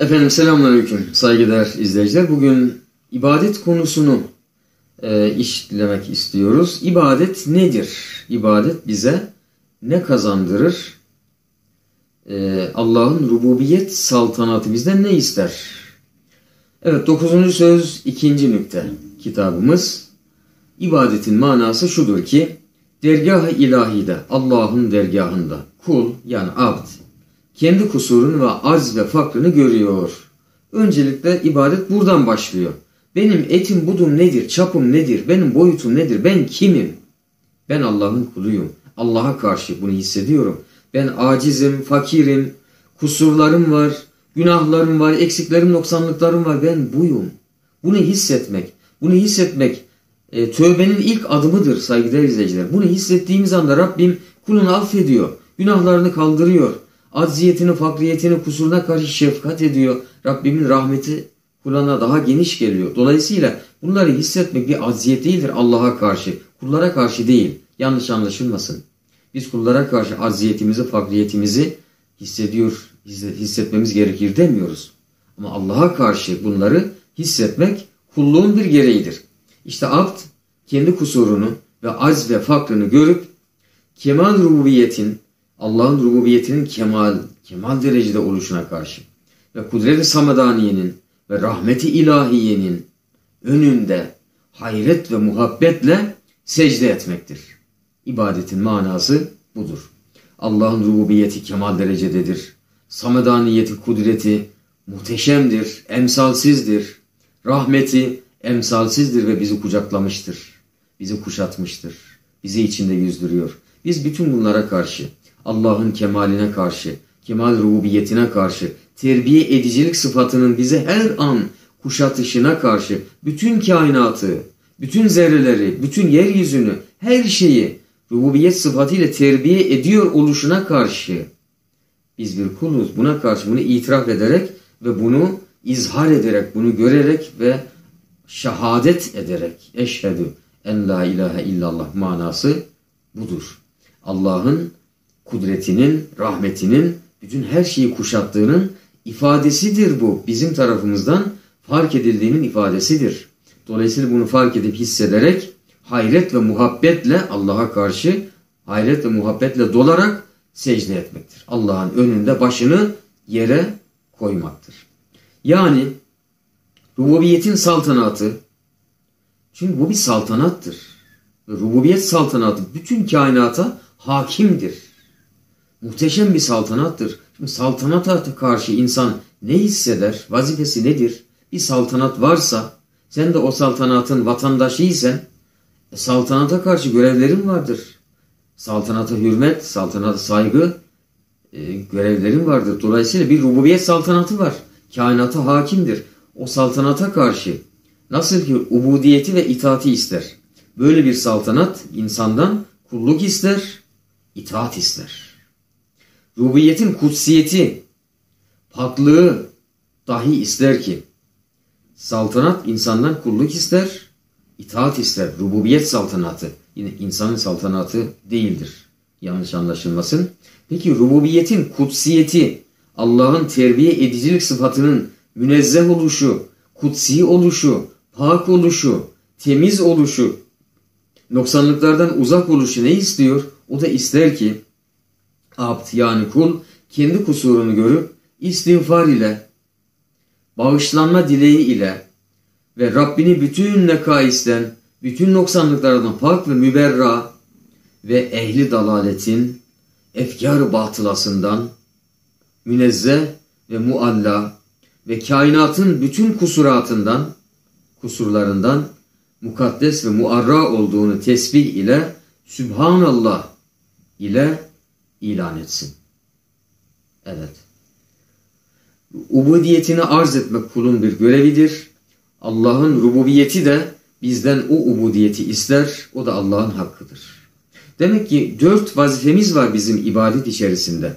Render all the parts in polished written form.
Efendim selamünaleyküm saygıdeğer izleyiciler. Bugün ibadet konusunu işlemek istiyoruz. İbadet nedir? İbadet bize ne kazandırır? Allah'ın rububiyet saltanatı bizden ne ister? Evet, 9. söz 2. nükte kitabımız. İbadetin manası şudur ki dergah-ı ilahide, Allah'ın dergahında kul yani abd kendi kusurunu ve arz ve fakrını görüyor. Öncelikle ibadet buradan başlıyor. Benim etim budum nedir, çapım nedir, benim boyutum nedir, ben kimim? Ben Allah'ın kuluyum. Allah'a karşı bunu hissediyorum. Ben acizim, fakirim, kusurlarım var, günahlarım var, eksiklerim, noksanlıklarım var. Ben buyum. Bunu hissetmek tövbenin ilk adımıdır saygıdeğer izleyiciler. Bunu hissettiğimiz anda Rabbim kulunu affediyor, günahlarını kaldırıyor. Acziyetini, fakriyetini, kusuruna karşı şefkat ediyor. Rabbimin rahmeti kuluna daha geniş geliyor. Dolayısıyla bunları hissetmek bir acziyet değildir Allah'a karşı. Kullara karşı değil. Yanlış anlaşılmasın. Biz kullara karşı acziyetimizi, fakriyetimizi hissetmemiz gerekir demiyoruz. Ama Allah'a karşı bunları hissetmek kulluğun bir gereğidir. İşte abd kendi kusurunu ve acz ve fakrını görüp kemal rububiyetin, Allah'ın rububiyetinin kemal derecede oluşuna karşı ve kudret-i samadaniyenin ve rahmeti ilahiyenin önünde hayret ve muhabbetle secde etmektir. İbadetin manası budur. Allah'ın rububiyeti kemal derecededir. Samadaniyeti, kudreti muhteşemdir, emsalsizdir. Rahmeti emsalsizdir ve bizi kucaklamıştır. Bizi kuşatmıştır. Bizi içinde yüzdürüyor. Biz bütün bunlara karşı, Allah'ın kemaline karşı, kemal rububiyetine karşı, terbiye edicilik sıfatının bizi her an kuşatışına karşı, bütün kainatı, bütün zerreleri, bütün yeryüzünü, her şeyi rububiyet sıfatıyla terbiye ediyor oluşuna karşı biz bir kuluz. Buna karşı bunu itiraf ederek ve bunu izhar ederek, bunu görerek ve şehadet ederek eşhedü en la ilahe illallah manası budur. Allah'ın kudretinin, rahmetinin bütün her şeyi kuşattığının ifadesidir bu. Bizim tarafımızdan fark edildiğinin ifadesidir. Dolayısıyla bunu fark edip hissederek hayret ve muhabbetle Allah'a karşı hayret ve muhabbetle dolarak secde etmektir. Allah'ın önünde başını yere koymaktır. Yani rububiyetin saltanatı, çünkü bu bir saltanattır. Rububiyet saltanatı bütün kainata hakimdir. Muhteşem bir saltanattır. Şimdi saltanata karşı insan ne hisseder? Vazifesi nedir? Bir saltanat varsa, sen de o saltanatın vatandaşıysan, saltanata karşı görevlerin vardır. Saltanata hürmet, saltanata saygı görevlerin vardır. Dolayısıyla bir rububiyet saltanatı var. Kainata hakimdir. O saltanata karşı nasıl ki ubudiyeti ve itaati ister, böyle bir saltanat insandan kulluk ister, itaat ister. Rububiyetin kutsiyeti, paklığı dahi ister ki saltanat insandan kulluk ister, itaat ister. Rububiyet saltanatı yine insanın saltanatı değildir. Yanlış anlaşılmasın. Peki rububiyetin kutsiyeti, Allah'ın terbiye edicilik sıfatının münezzeh oluşu, kutsi oluşu, pak oluşu, temiz oluşu, noksanlıklardan uzak oluşu ne istiyor? O da ister ki abd yani kul kendi kusurunu görüp istiğfar ile, bağışlanma dileği ile ve Rabbini bütün nekaisten, bütün noksanlıklardan pak ve müberra ve ehli dalaletin efkar-ı batılasından münezzeh ve mualla ve kainatın bütün kusurlarından mukaddes ve muarra olduğunu tesbih ile Sübhanallah ile ilan etsin. Evet. Ubudiyetini arz etmek kulun bir görevidir. Allah'ın rububiyeti de bizden o ubudiyeti ister. O da Allah'ın hakkıdır. Demek ki 4 vazifemiz var bizim ibadet içerisinde.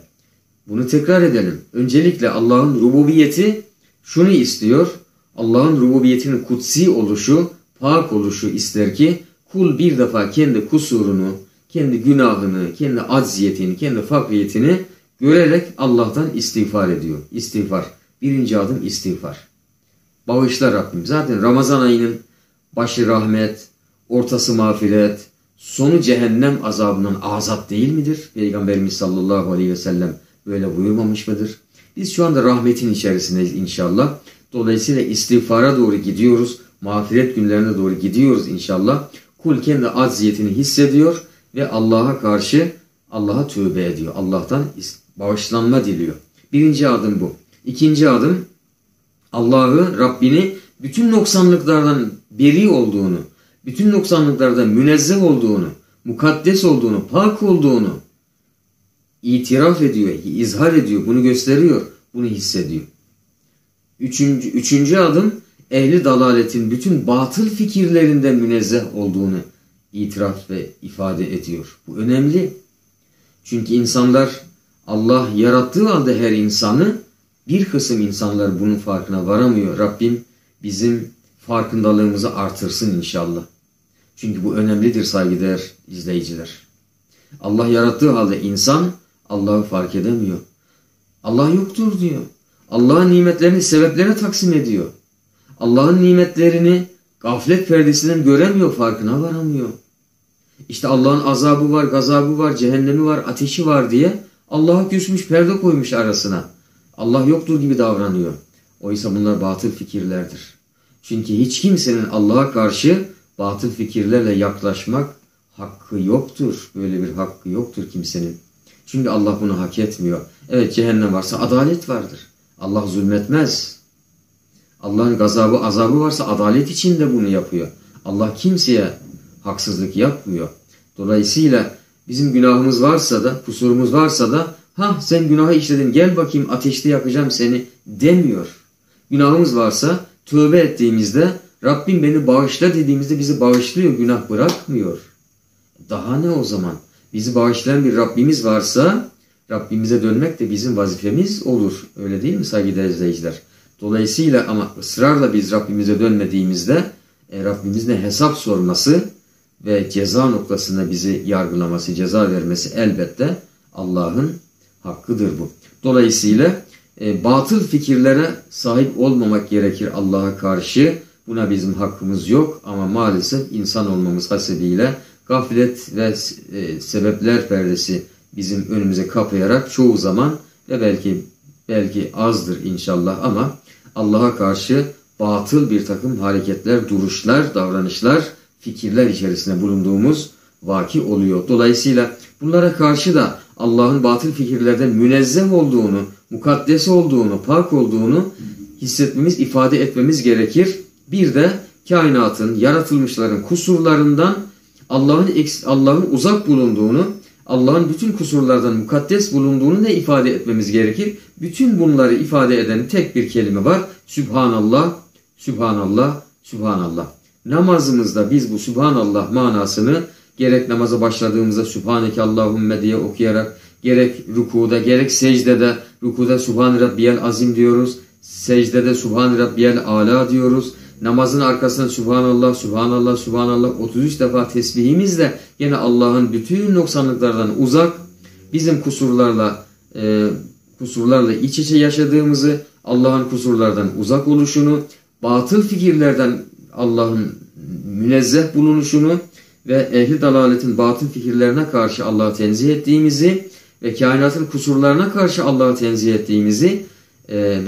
Bunu tekrar edelim. Öncelikle Allah'ın rububiyeti şunu istiyor. Allah'ın rububiyetinin kutsi oluşu, pak oluşu ister ki kul bir defa kendi kusurunu, kendi günahını, kendi acziyetini, kendi fakriyetini görerek Allah'tan istiğfar ediyor. İstiğfar Birinci adım istiğfar. Bağışla Rabbim. Zaten Ramazan ayının başı rahmet, ortası mağfiret, sonu cehennem azabından azat değil midir? Peygamberimiz sallallahu aleyhi ve sellem böyle buyurmamış mıdır? Biz şu anda rahmetin içerisindeyiz inşallah. Dolayısıyla istiğfara doğru gidiyoruz. Mağfiret günlerine doğru gidiyoruz inşallah. Kul kendi acziyetini hissediyor ve Allah'a karşı Allah'a tövbe ediyor. Allah'tan bağışlanma diliyor. Birinci adım bu. İkinci adım Allah'ı, Rabbini bütün noksanlıklardan beri olduğunu, bütün noksanlıklardan münezzeh olduğunu, mukaddes olduğunu, pak olduğunu itiraf ediyor, izhar ediyor, bunu gösteriyor, bunu hissediyor. Üçüncü adım ehli dalaletin bütün batıl fikirlerinden münezzeh olduğunu itiraf ve ifade ediyor. Bu önemli. Çünkü insanlar Allah yarattığı halde her insanı bir kısım insanlar bunun farkına varamıyor. Rabbim bizim farkındalığımızı artırsın inşallah. Çünkü bu önemlidir saygıdeğer izleyiciler. Allah yarattığı halde insan Allah'ı fark edemiyor. Allah yoktur diyor. Allah'ın nimetlerini sebeplere taksim ediyor. Allah'ın nimetlerini gaflet perdesinden göremiyor, farkına varamıyor. İşte Allah'ın azabı var, gazabı var, cehennemi var, ateşi var diye Allah'a küsmüş, perde koymuş arasına. Allah yoktur gibi davranıyor. Oysa bunlar batıl fikirlerdir. Çünkü hiç kimsenin Allah'a karşı batıl fikirlerle yaklaşmak hakkı yoktur. Böyle bir hakkı yoktur kimsenin. Çünkü Allah bunu hak etmiyor. Evet, cehennem varsa adalet vardır. Allah zulmetmez. Allah'ın gazabı, azabı varsa adalet içinde bunu yapıyor. Allah kimseye haksızlık yapmıyor. Dolayısıyla bizim günahımız varsa da, kusurumuz varsa da, ha sen günahı işledin, gel bakayım ateşte yakacağım seni demiyor. Günahımız varsa tövbe ettiğimizde, Rabbim beni bağışla dediğimizde bizi bağışlıyor, günah bırakmıyor. Daha ne o zaman? Bizi bağışlayan bir Rabbimiz varsa Rabbimize dönmek de bizim vazifemiz olur. Öyle değil mi saygıdeğer izleyiciler? Dolayısıyla ama ısrarla biz Rabbimize dönmediğimizde Rabbimizin hesap sorması ve ceza noktasında bizi yargılaması, ceza vermesi elbette Allah'ın hakkıdır bu. Dolayısıyla batıl fikirlere sahip olmamak gerekir Allah'a karşı. Buna bizim hakkımız yok ama maalesef insan olmamız hasebiyle gaflet ve sebepler perdesi bizim önümüze kapayarak çoğu zaman ve belki azdır inşallah ama Allah'a karşı batıl bir takım hareketler, duruşlar, davranışlar, fikirler içerisinde bulunduğumuz vaki oluyor. Dolayısıyla bunlara karşı da Allah'ın batıl fikirlerden münezzeh olduğunu, mukaddes olduğunu, pak olduğunu hissetmemiz, ifade etmemiz gerekir. Bir de kainatın, yaratılmışların kusurlarından Allah'ın uzak bulunduğunu, Allah'ın bütün kusurlardan mukaddes bulunduğunu ne ifade etmemiz gerekir? Bütün bunları ifade eden tek bir kelime var. Sübhanallah, Sübhanallah, Sübhanallah. Namazımızda biz bu Sübhanallah manasını gerek namaza başladığımızda Sübhaneke Allahümme diye okuyarak, gerek rükuda, gerek secdede, rükuda Sübhan Rabbiyel Azim diyoruz, secdede Sübhan Rabbiyel Ala diyoruz. Namazın arkasına Sübhanallah, Sübhanallah, Sübhanallah 33 defa tesbihimizle yine Allah'ın bütün noksanlıklardan uzak, bizim kusurlarla iç içe yaşadığımızı, Allah'ın kusurlardan uzak oluşunu, batıl fikirlerden Allah'ın münezzeh bulunuşunu ve ehli dalaletin batıl fikirlerine karşı Allah'ı tenzih ettiğimizi ve kainatın kusurlarına karşı Allah'ı tenzih ettiğimizi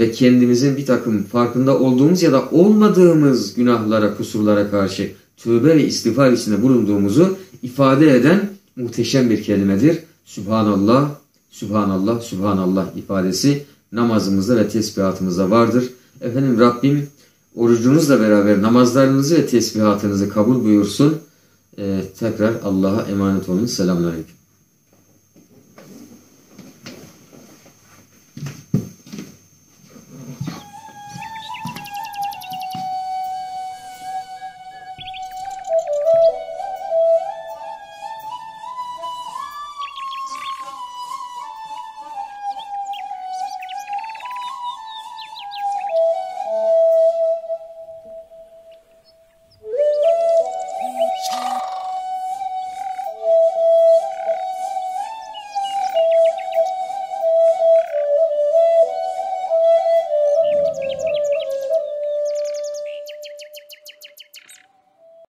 ve kendimizin bir takım farkında olduğumuz ya da olmadığımız günahlara, kusurlara karşı tövbe ve istiğfar içinde bulunduğumuzu ifade eden muhteşem bir kelimedir. Sübhanallah, Sübhanallah, Sübhanallah ifadesi namazımızda ve tesbihatımızda vardır. Efendim Rabbim orucunuzla beraber namazlarınızı ve tesbihatınızı kabul buyursun. Tekrar Allah'a emanet olun. Selamünaleyküm.